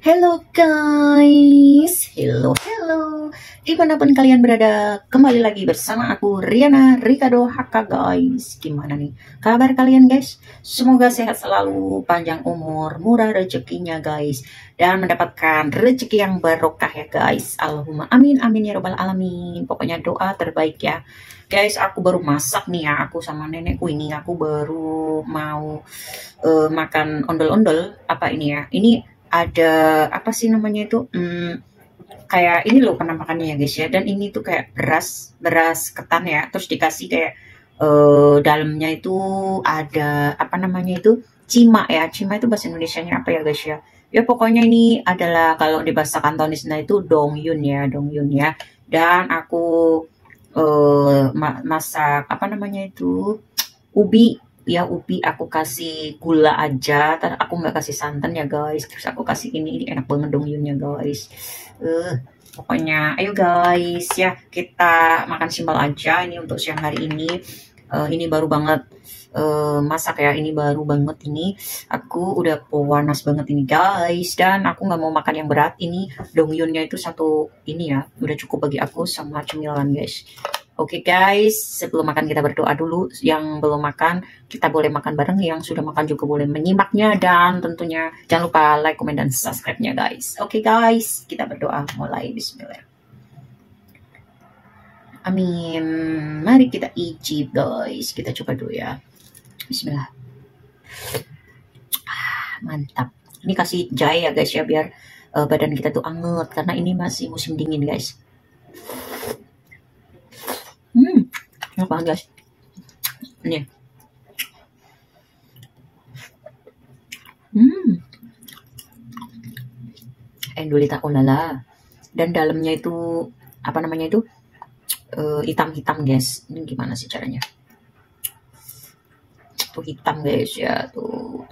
Hello guys, hello dimanapun kalian berada, kembali lagi bersama aku Riana Ricardo Haka guys. Gimana nih kabar kalian guys? Semoga sehat selalu, panjang umur, murah rezekinya guys, dan mendapatkan rezeki yang barokah ya guys. Allahumma amin amin ya robbal alamin. Pokoknya doa terbaik ya guys. Aku baru masak nih ya, aku sama nenekku ini. Aku baru mau makan ondel-ondel. Apa ini ya, ini ada apa sih namanya itu, kayak ini loh penampakannya ya guys ya. Dan ini tuh kayak beras ketan ya, terus dikasih kayak dalamnya itu ada apa namanya itu, cima ya. Cima itu bahasa Indonesianya apa ya guys ya? Ya pokoknya ini adalah kalau di bahasa Kantonisnya itu dong yun ya, dong yun ya. Dan aku masak apa namanya itu, ubi ya, ubi. Aku kasih gula aja, aku nggak kasih santan ya guys. Terus aku kasih ini enak banget dong yunnya guys. Pokoknya ayo guys ya, kita makan simpel aja ini untuk siang hari ini. Ini baru banget masak ya, ini baru banget ini. Aku udah panas banget ini guys, dan aku nggak mau makan yang berat. Ini dong yunnya itu satu ini ya, udah cukup bagi aku sama cemilan guys. Oke guys, sebelum makan kita berdoa dulu. Yang belum makan, kita boleh makan bareng. Yang sudah makan juga boleh menyimaknya. Dan tentunya jangan lupa like, komen, dan subscribe-nya guys. Oke guys, kita berdoa mulai. Bismillah. Amin. Mari kita icip guys. Kita coba dulu ya. Bismillah. Mantap. Ini kasih jahe ya guys ya, biar badan kita tuh anget. Karena ini masih musim dingin guys. Enak banget guys. Nih. Endulita olala. Dan dalamnya itu apa namanya itu, hitam-hitam guys. Ini gimana sih caranya? Tuh hitam guys ya. Tuh.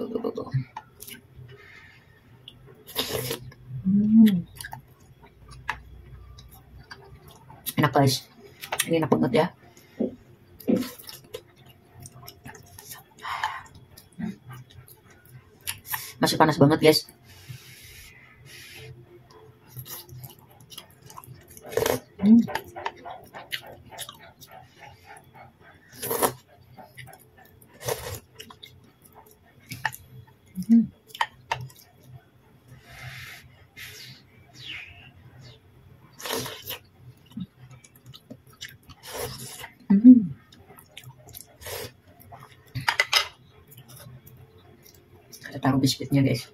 Enak guys. Ini enak banget ya. Masih panas banget guys. Kita taruh biskuitnya guys.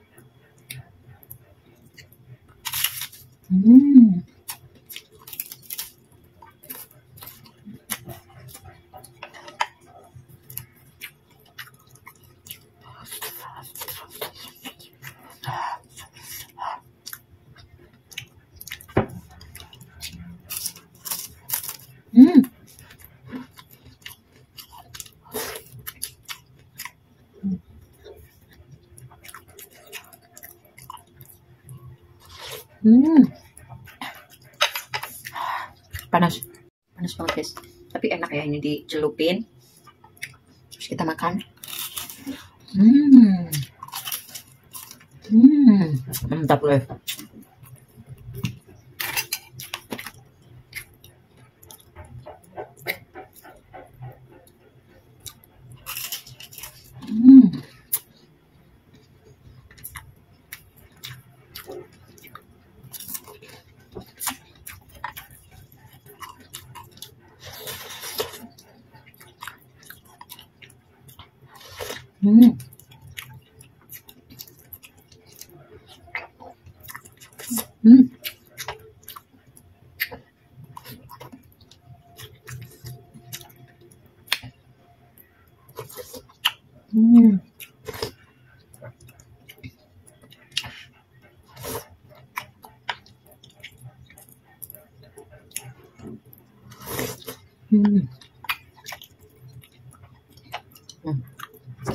Panas banget guys, tapi enak ya ini dicelupin, terus kita makan. Mantap loh.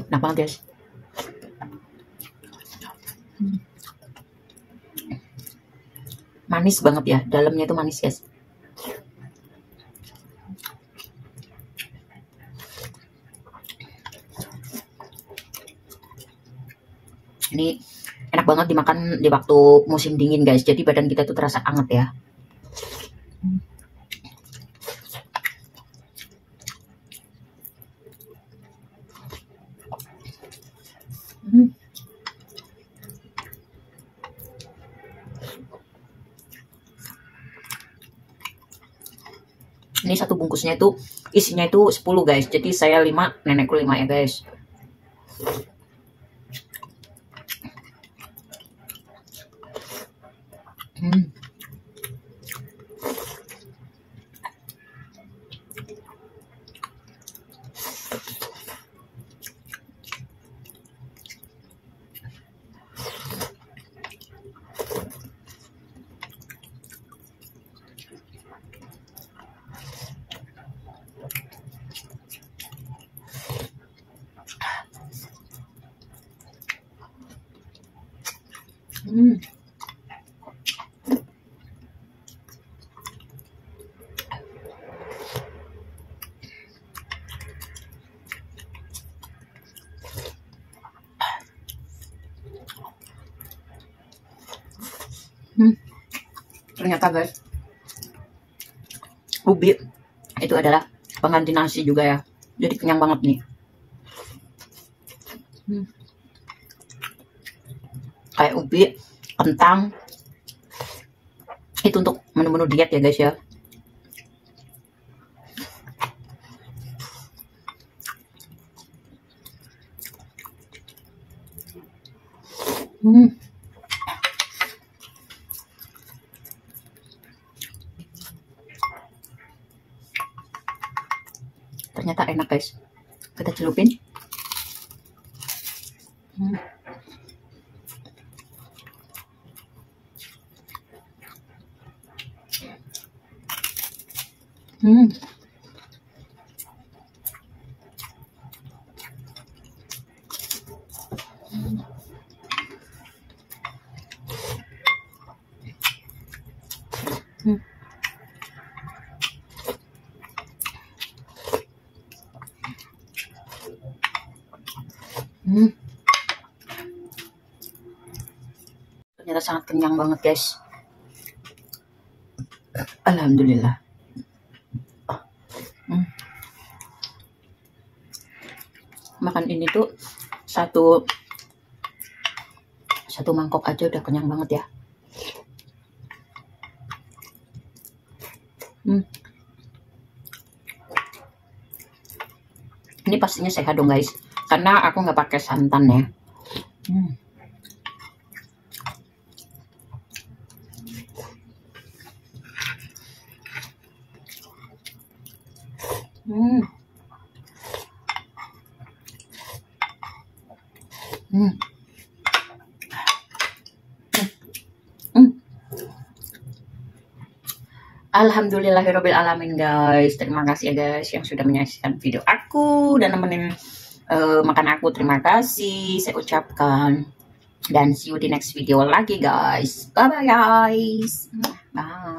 Enak banget guys. Manis banget ya, dalamnya itu manis guys. Ini enak banget banget dimakan di waktu musim dingin, guys. Jadi badan kita itu terasa anget ya. Ini satu bungkusnya itu isinya itu 10, guys. Jadi saya 5, nenekku 5 ya, guys. Ternyata, guys, ubi itu adalah pengganti nasi juga ya. Jadi kenyang banget nih. Kayak ubi, kentang. Itu untuk menu-menu diet ya, guys ya. Ternyata enak, guys. Kita celupin. Ternyata sangat kenyang banget, guys. Alhamdulillah. Makan ini tuh satu mangkok aja udah kenyang banget ya. Ini pastinya sehat dong, guys. Karena aku nggak pakai santan ya. Alhamdulillahirabbil alamin, guys. Terima kasih ya, guys, yang sudah menyaksikan video aku dan nemenin makan aku. Terima kasih saya ucapkan, dan see you di next video lagi, guys. Bye bye, guys. Bye.